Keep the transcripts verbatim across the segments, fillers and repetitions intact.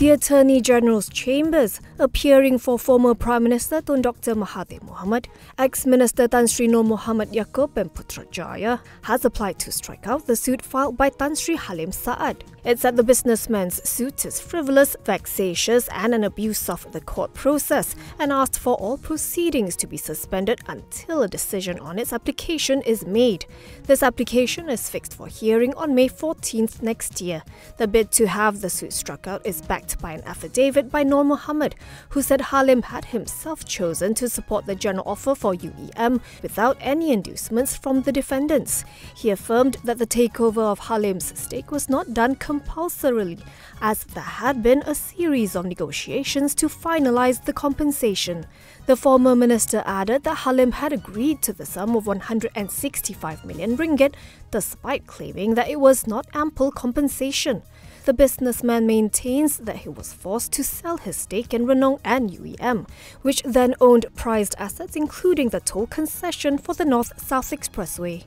the Attorney General's chambers, appearing for former Prime Minister Tun Dr Mahathir Mohamad, ex-Minister Tan Sri Nor Mohamed Yakcob and Putrajaya, has applied to strike out the suit filed by Tan Sri Halim Saad. It said the businessman's suit is frivolous, vexatious and an abuse of the court process, and asked for all proceedings to be suspended until a decision on its application is made. This application is fixed for hearing on May fourteenth next year. The bid to have the suit struck out is backed by an affidavit by Nor Mohamed, who said Halim had himself chosen to support the general offer for U E M without any inducements from the defendants. He affirmed that the takeover of Halim's stake was not done compulsorily, as there had been a series of negotiations to finalise the compensation. The former minister added that Halim had agreed to the sum of one hundred sixty-five million ringgit, despite claiming that it was not ample compensation. The businessman maintains that he was forced to sell his stake in Renong and U E M, which then owned prized assets including the toll concession for the North South Expressway.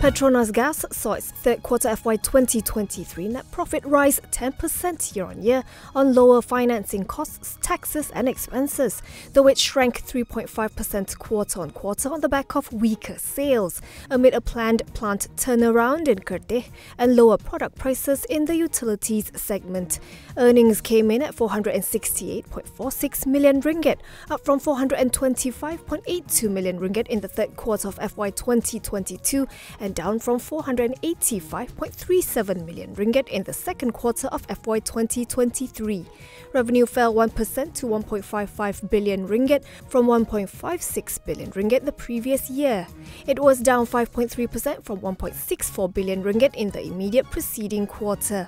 Petronas Gas saw its third quarter F Y twenty twenty-three net profit rise ten percent year-on-year on lower financing costs, taxes and expenses, though it shrank three point five percent quarter-on-quarter on the back of weaker sales, amid a planned plant turnaround in Kertih and lower product prices in the utilities segment. Earnings came in at four hundred sixty-eight point four six million ringgit, up from four hundred twenty-five point eight two million ringgit in the third quarter of F Y twenty twenty-two, and and down from four hundred eighty-five point three seven million ringgit in the second quarter of F Y twenty twenty-three. Revenue fell one percent to one point five five billion ringgit from one point five six billion ringgit the previous year. It was down five point three percent from one point six four billion ringgit in the immediate preceding quarter.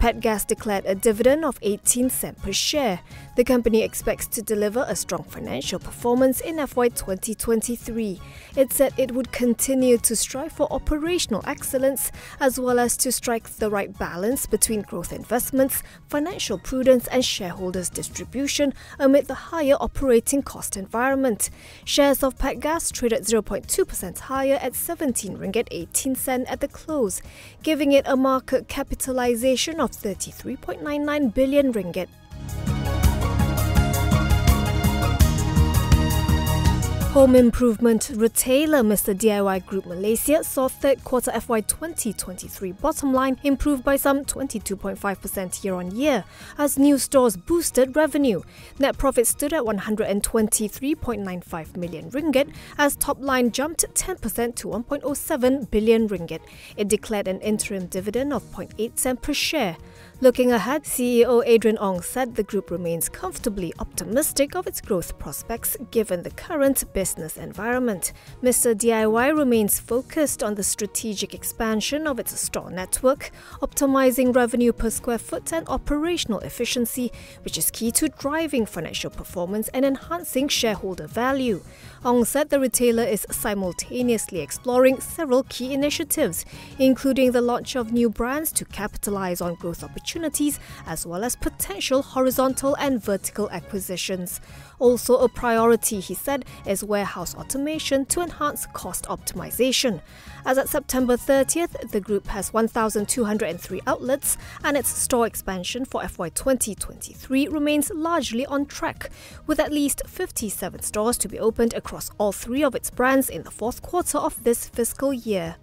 PETGAS declared a dividend of eighteen cents per share. The company expects to deliver a strong financial performance in F Y twenty twenty-three. It said it would continue to strive for operational excellence as well as to strike the right balance between growth investments, financial prudence and shareholders' distribution amid the higher operating cost environment. Shares of PETGAS traded zero point two percent higher at seventeen ringgit eighteen cents at the close, giving it a market capitalization of thirty-three point nine nine billion ringgit. Home improvement retailer Mister D I Y Group Malaysia saw third quarter F Y twenty twenty-three bottom line improve by some twenty-two point five percent year-on-year as new stores boosted revenue. Net profit stood at one hundred twenty-three point nine five million ringgit as top line jumped ten percent to one point zero seven billion ringgit. It declared an interim dividend of zero point eight cents per share. Looking ahead, C E O Adrian Ong said the group remains comfortably optimistic of its growth prospects given the current business environment. Mister D I Y remains focused on the strategic expansion of its store network, optimizing revenue per square foot and operational efficiency, which is key to driving financial performance and enhancing shareholder value. Ong said the retailer is simultaneously exploring several key initiatives, including the launch of new brands to capitalize on growth opportunities. opportunities as well as potential horizontal and vertical acquisitions. Also a priority, he said, is warehouse automation to enhance cost optimization. As at September thirtieth, the group has one thousand two hundred three outlets and its store expansion for F Y twenty twenty-three remains largely on track, with at least fifty-seven stores to be opened across all three of its brands in the fourth quarter of this fiscal year.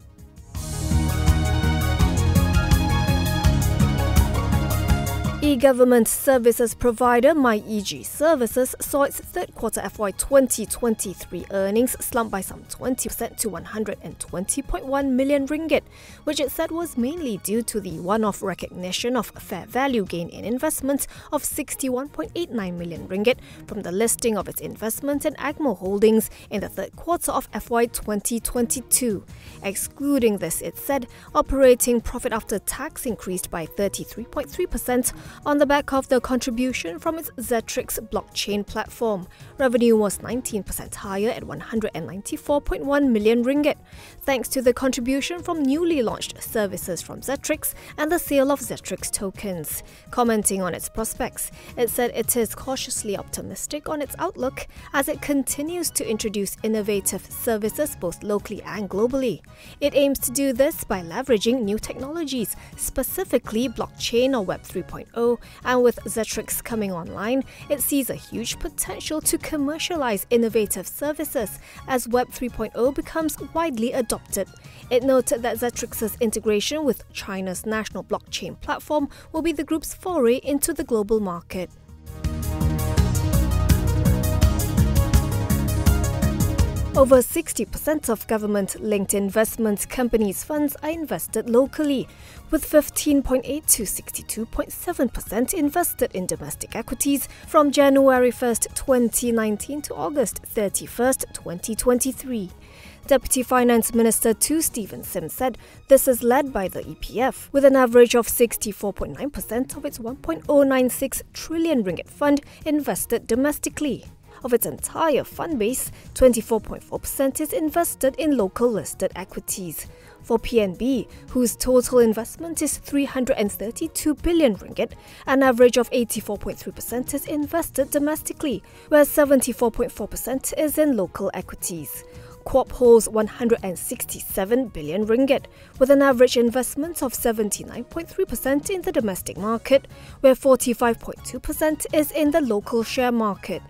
E-government services provider MyEG Services saw its third quarter F Y twenty twenty-three earnings slump by some twenty percent to one hundred twenty point one million ringgit, which it said was mainly due to the one-off recognition of fair value gain in investments of sixty-one point eight nine million ringgit from the listing of its investment in Agmo Holdings in the third quarter of F Y twenty twenty-two. Excluding this, it said operating profit after tax increased by thirty-three point three percent on the back of the contribution from its Zetrix blockchain platform. Revenue was nineteen percent higher at one hundred ninety-four point one million ringgit, thanks to the contribution from newly launched services from Zetrix and the sale of Zetrix tokens. Commenting on its prospects, it said it is cautiously optimistic on its outlook as it continues to introduce innovative services both locally and globally. It aims to do this by leveraging new technologies, specifically blockchain or Web three point oh, and with Zetrix coming online, it sees a huge potential to commercialize innovative services as Web three point oh becomes widely adopted. It noted that Zetrix's integration with China's national blockchain platform will be the group's foray into the global market. Over sixty percent of government-linked investment companies' funds are invested locally, with fifteen point eight to sixty-two point seven percent invested in domestic equities from January first, twenty nineteen to August thirty-first, twenty twenty-three. Deputy Finance Minister Tu Stephen Sim said this is led by the E P F, with an average of sixty-four point nine percent of its one point oh nine six trillion ringgit fund invested domestically. Of its entire fund base, twenty-four point four percent is invested in local listed equities. For P N B, whose total investment is three hundred thirty-two billion ringgit, an average of eighty-four point three percent is invested domestically, where seventy-four point four percent is in local equities. K W A P holds one hundred sixty-seven billion ringgit, with an average investment of seventy-nine point three percent in the domestic market, where forty-five point two percent is in the local share market.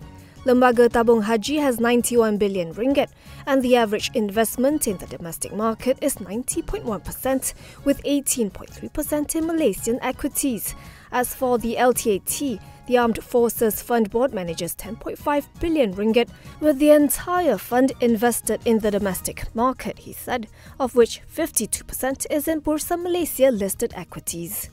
Lembaga Tabung Haji has ninety-one billion ringgit, and the average investment in the domestic market is ninety point one percent, with eighteen point three percent in Malaysian equities. As for the L T A T, the Armed Forces Fund Board manages ten point five billion ringgit, with the entire fund invested in the domestic market, he said, of which fifty-two percent is in Bursa Malaysia listed equities.